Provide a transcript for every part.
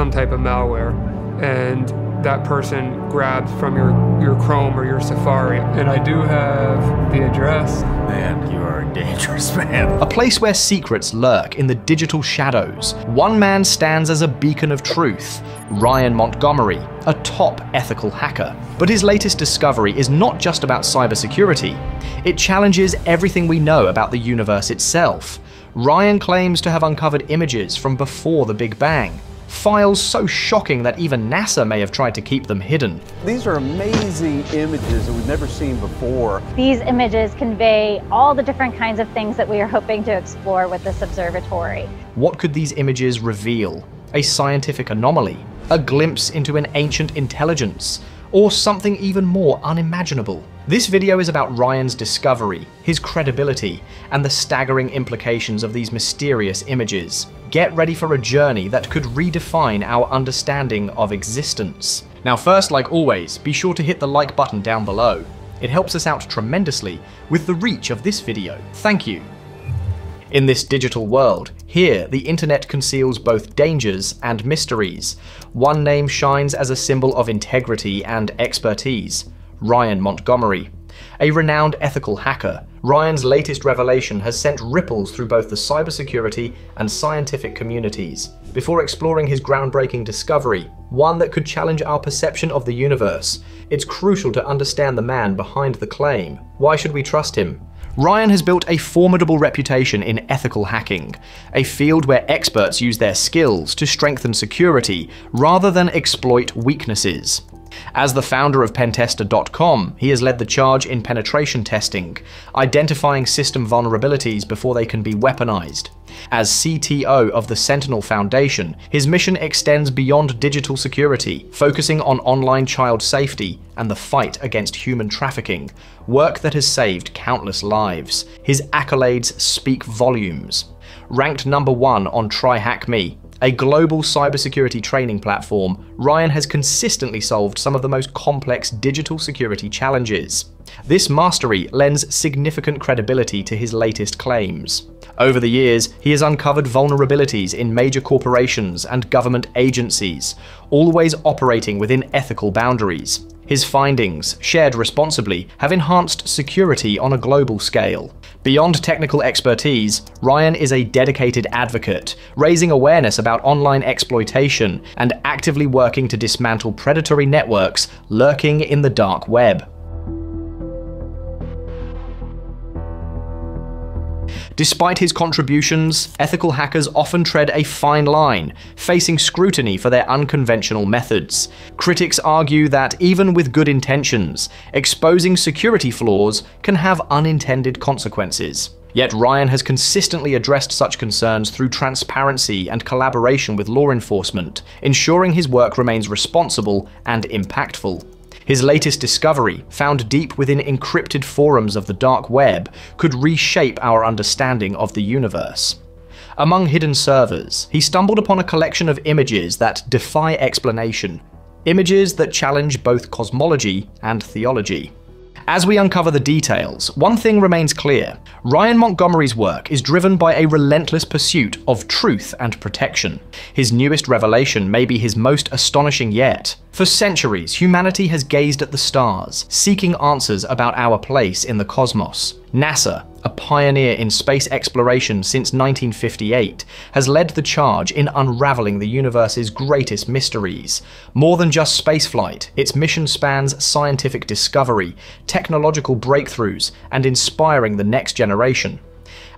some type of malware, and that person grabs from your Chrome or your Safari. And I do have the address. Man, you are a dangerous man. A place where secrets lurk in the digital shadows. One man stands as a beacon of truth, Ryan Montgomery, a top ethical hacker. But his latest discovery is not just about cybersecurity. It challenges everything we know about the universe itself. Ryan claims to have uncovered images from before the Big Bang. Files so shocking that even NASA may have tried to keep them hidden. These are amazing images that we've never seen before. These images convey all the different kinds of things that we are hoping to explore with this observatory. What could these images reveal? A scientific anomaly, a glimpse into an ancient intelligence, or something even more unimaginable? This video is about Ryan's discovery, his credibility, and the staggering implications of these mysterious images. Get ready for a journey that could redefine our understanding of existence. Now first, like always, be sure to hit the like button down below. It helps us out tremendously with the reach of this video. Thank you. In this digital world, here the internet conceals both dangers and mysteries. One name shines as a symbol of integrity and expertise: Ryan Montgomery. A renowned ethical hacker, Ryan's latest revelation has sent ripples through both the cybersecurity and scientific communities. Before exploring his groundbreaking discovery, one that could challenge our perception of the universe, it's crucial to understand the man behind the claim. Why should we trust him? Ryan has built a formidable reputation in ethical hacking, a field where experts use their skills to strengthen security rather than exploit weaknesses. As the founder of Pentester.com, he has led the charge in penetration testing, identifying system vulnerabilities before they can be weaponized. As CTO of the Sentinel Foundation, his mission extends beyond digital security, focusing on online child safety and the fight against human trafficking, work that has saved countless lives. His accolades speak volumes. Ranked #1 on TryHackMe, a global cybersecurity training platform, Ryan has consistently solved some of the most complex digital security challenges. This mastery lends significant credibility to his latest claims. Over the years, he has uncovered vulnerabilities in major corporations and government agencies, always operating within ethical boundaries. His findings, shared responsibly, have enhanced security on a global scale. Beyond technical expertise, Ryan is a dedicated advocate, raising awareness about online exploitation and actively working to dismantle predatory networks lurking in the dark web. Despite his contributions, ethical hackers often tread a fine line, facing scrutiny for their unconventional methods. Critics argue that, even with good intentions, exposing security flaws can have unintended consequences. Yet Ryan has consistently addressed such concerns through transparency and collaboration with law enforcement, ensuring his work remains responsible and impactful. His latest discovery, found deep within encrypted forums of the dark web, could reshape our understanding of the universe. Among hidden servers, he stumbled upon a collection of images that defy explanation, images that challenge both cosmology and theology. As we uncover the details, one thing remains clear: Ryan Montgomery's work is driven by a relentless pursuit of truth and protection. His newest revelation may be his most astonishing yet. For centuries, humanity has gazed at the stars, seeking answers about our place in the cosmos. NASA, a pioneer in space exploration since 1958, has led the charge in unraveling the universe's greatest mysteries. More than just spaceflight, its mission spans scientific discovery, technological breakthroughs, and inspiring the next generation.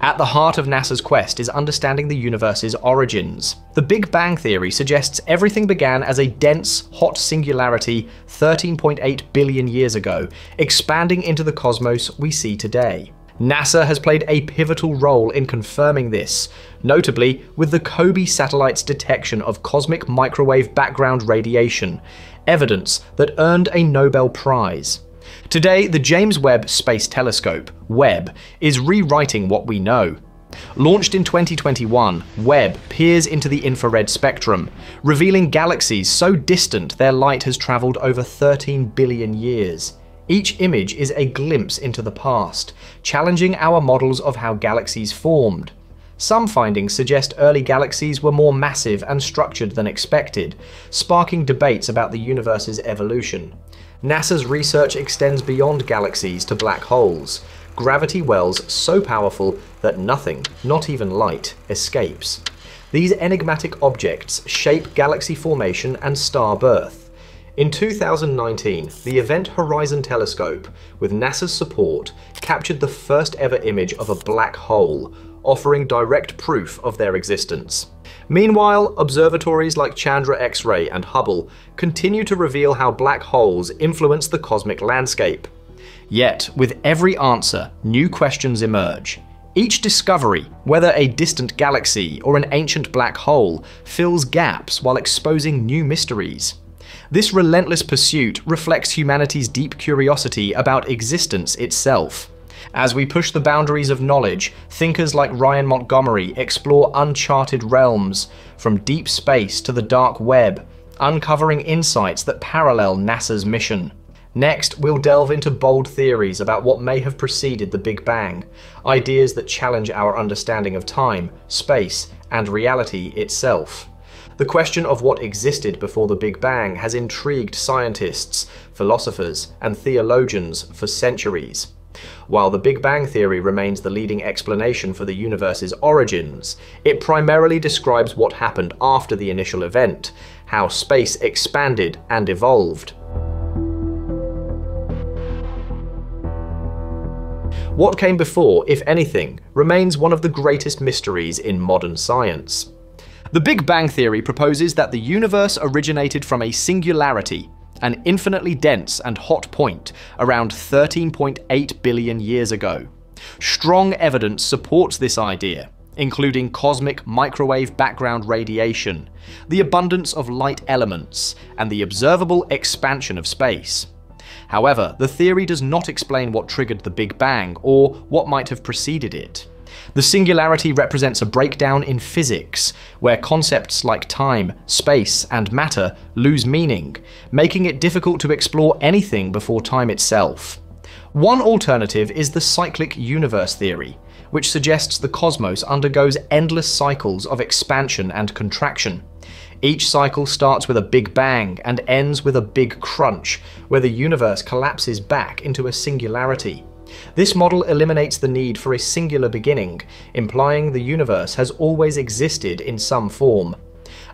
At the heart of NASA's quest is understanding the universe's origins. The Big Bang Theory suggests everything began as a dense, hot singularity 13.8 billion years ago, expanding into the cosmos we see today. NASA has played a pivotal role in confirming this, notably with the COBE satellite's detection of cosmic microwave background radiation, evidence that earned a Nobel Prize. Today, the James Webb Space Telescope, Webb, is rewriting what we know. Launched in 2021, Webb peers into the infrared spectrum, revealing galaxies so distant their light has traveled over 13 billion years. Each image is a glimpse into the past, challenging our models of how galaxies formed. Some findings suggest early galaxies were more massive and structured than expected, sparking debates about the universe's evolution. NASA's research extends beyond galaxies to black holes, gravity wells so powerful that nothing, not even light, escapes. These enigmatic objects shape galaxy formation and star birth. In 2019, the Event Horizon Telescope, with NASA's support, captured the first ever image of a black hole, offering direct proof of their existence. Meanwhile, observatories like Chandra X-ray and Hubble continue to reveal how black holes influence the cosmic landscape. Yet, with every answer, new questions emerge. Each discovery, whether a distant galaxy or an ancient black hole, fills gaps while exposing new mysteries. This relentless pursuit reflects humanity's deep curiosity about existence itself. As we push the boundaries of knowledge, thinkers like Ryan Montgomery explore uncharted realms, from deep space to the dark web, uncovering insights that parallel NASA's mission. Next, we'll delve into bold theories about what may have preceded the Big Bang, ideas that challenge our understanding of time, space, and reality itself. The question of what existed before the Big Bang has intrigued scientists, philosophers, and theologians for centuries. While the Big Bang theory remains the leading explanation for the universe's origins, it primarily describes what happened after the initial event, how space expanded and evolved. What came before, if anything, remains one of the greatest mysteries in modern science. The Big Bang theory proposes that the universe originated from a singularity, an infinitely dense and hot point around 13.8 billion years ago. Strong evidence supports this idea, including cosmic microwave background radiation, the abundance of light elements, and the observable expansion of space. However, the theory does not explain what triggered the Big Bang or what might have preceded it. The singularity represents a breakdown in physics, where concepts like time, space, and matter lose meaning, making it difficult to explore anything before time itself. One alternative is the cyclic universe theory, which suggests the cosmos undergoes endless cycles of expansion and contraction. Each cycle starts with a big bang and ends with a big crunch, where the universe collapses back into a singularity. This model eliminates the need for a singular beginning, implying the universe has always existed in some form.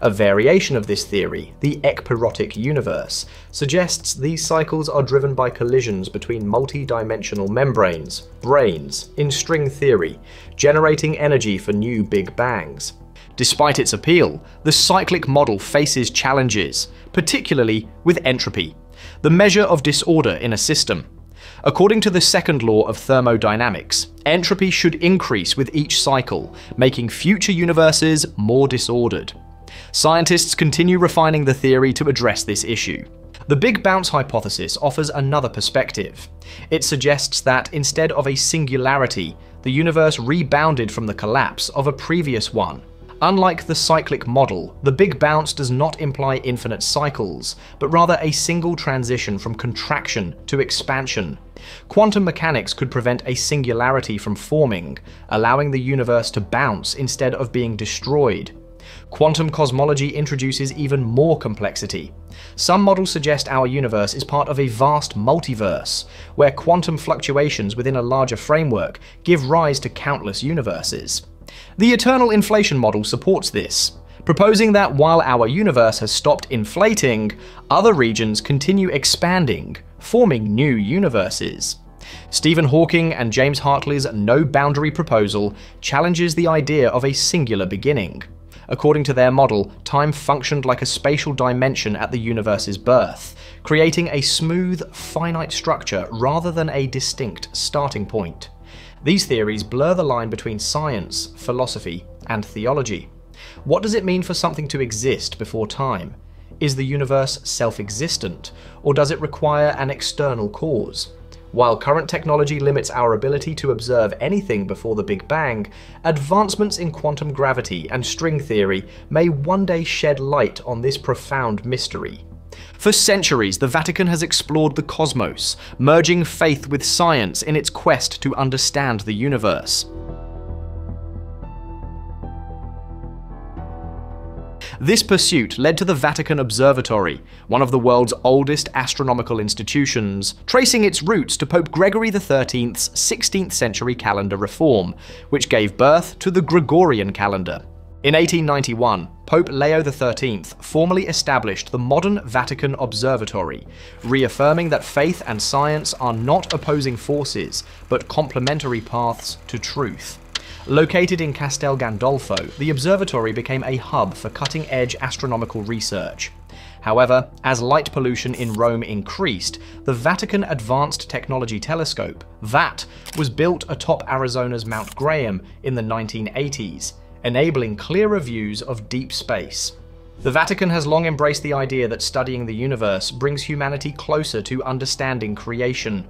A variation of this theory, the ekpyrotic universe, suggests these cycles are driven by collisions between multi-dimensional membranes, brains, in string theory, generating energy for new big bangs. Despite its appeal, the cyclic model faces challenges, particularly with entropy, the measure of disorder in a system. According to the second law of thermodynamics, entropy should increase with each cycle, making future universes more disordered. Scientists continue refining the theory to address this issue. The Big Bounce hypothesis offers another perspective. It suggests that instead of a singularity, the universe rebounded from the collapse of a previous one. Unlike the cyclic model, the Big Bounce does not imply infinite cycles, but rather a single transition from contraction to expansion. Quantum mechanics could prevent a singularity from forming, allowing the universe to bounce instead of being destroyed. Quantum cosmology introduces even more complexity. Some models suggest our universe is part of a vast multiverse, where quantum fluctuations within a larger framework give rise to countless universes. The eternal inflation model supports this, proposing that while our universe has stopped inflating, other regions continue expanding, forming new universes. Stephen Hawking and James Hartley's no-boundary proposal challenges the idea of a singular beginning. According to their model, time functioned like a spatial dimension at the universe's birth, creating a smooth, finite structure rather than a distinct starting point. These theories blur the line between science, philosophy, and theology. What does it mean for something to exist before time? Is the universe self-existent, or does it require an external cause? While current technology limits our ability to observe anything before the Big Bang, advancements in quantum gravity and string theory may one day shed light on this profound mystery. For centuries, the Vatican has explored the cosmos, merging faith with science in its quest to understand the universe. This pursuit led to the Vatican Observatory, one of the world's oldest astronomical institutions, tracing its roots to Pope Gregory XIII's 16th century calendar reform, which gave birth to the Gregorian calendar. In 1891, Pope Leo XIII formally established the modern Vatican Observatory, reaffirming that faith and science are not opposing forces, but complementary paths to truth. Located in Castel Gandolfo, the observatory became a hub for cutting-edge astronomical research. However, as light pollution in Rome increased, the Vatican Advanced Technology Telescope, VAT, was built atop Arizona's Mount Graham in the 1980s, enabling clearer views of deep space. The Vatican has long embraced the idea that studying the universe brings humanity closer to understanding creation.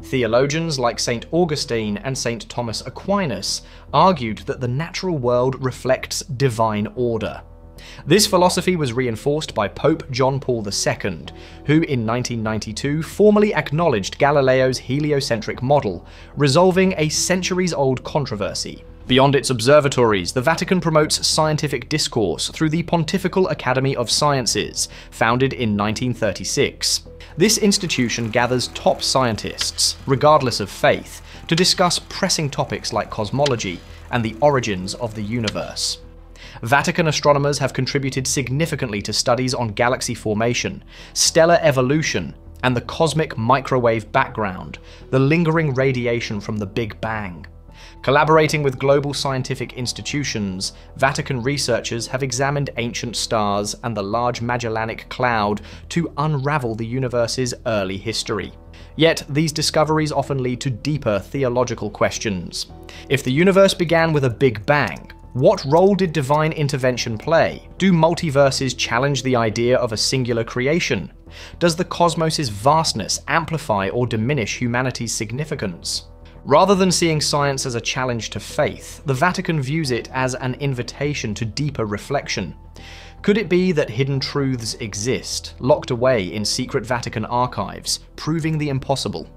Theologians like St. Augustine and St. Thomas Aquinas argued that the natural world reflects divine order. This philosophy was reinforced by Pope John Paul II, who in 1992 formally acknowledged Galileo's heliocentric model, resolving a centuries-old controversy. Beyond its observatories, the Vatican promotes scientific discourse through the Pontifical Academy of Sciences, founded in 1936. This institution gathers top scientists, regardless of faith, to discuss pressing topics like cosmology and the origins of the universe. Vatican astronomers have contributed significantly to studies on galaxy formation, stellar evolution, and the cosmic microwave background, the lingering radiation from the Big Bang. Collaborating with global scientific institutions, Vatican researchers have examined ancient stars and the Large Magellanic Cloud to unravel the universe's early history. Yet, these discoveries often lead to deeper theological questions. If the universe began with a Big Bang, what role did divine intervention play? Do multiverses challenge the idea of a singular creation? Does the cosmos' vastness amplify or diminish humanity's significance? Rather than seeing science as a challenge to faith, the Vatican views it as an invitation to deeper reflection. Could it be that hidden truths exist, locked away in secret Vatican archives, proving the impossible?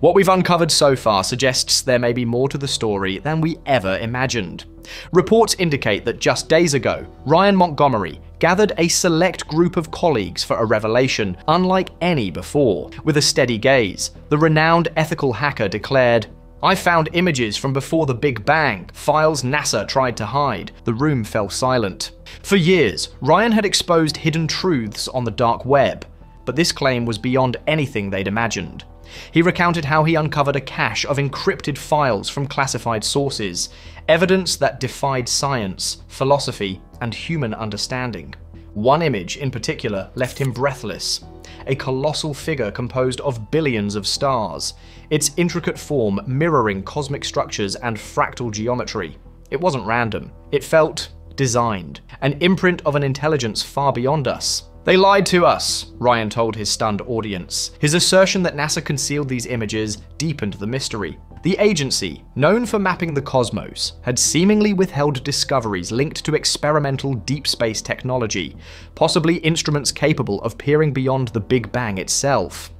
What we've uncovered so far suggests there may be more to the story than we ever imagined. Reports indicate that just days ago, Ryan Montgomery gathered a select group of colleagues for a revelation unlike any before. With a steady gaze, the renowned ethical hacker declared, "I found images from before the Big Bang, files NASA tried to hide." The room fell silent. For years, Ryan had exposed hidden truths on the dark web, but this claim was beyond anything they'd imagined. He recounted how he uncovered a cache of encrypted files from classified sources, evidence that defied science, philosophy, and human understanding. One image in particular left him breathless: a colossal figure composed of billions of stars, its intricate form mirroring cosmic structures and fractal geometry. It wasn't random. It felt designed, an imprint of an intelligence far beyond us. "They lied to us," Ryan told his stunned audience. His assertion that NASA concealed these images deepened the mystery. The agency, known for mapping the cosmos, had seemingly withheld discoveries linked to experimental deep space technology, possibly instruments capable of peering beyond the Big Bang itself.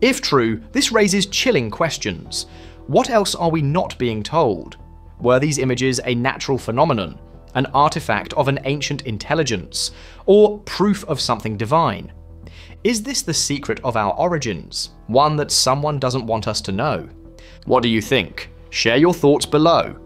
If true, this raises chilling questions. What else are we not being told? Were these images a natural phenomenon, an artifact of an ancient intelligence, or proof of something divine? Is this the secret of our origins, one that someone doesn't want us to know? What do you think? Share your thoughts below.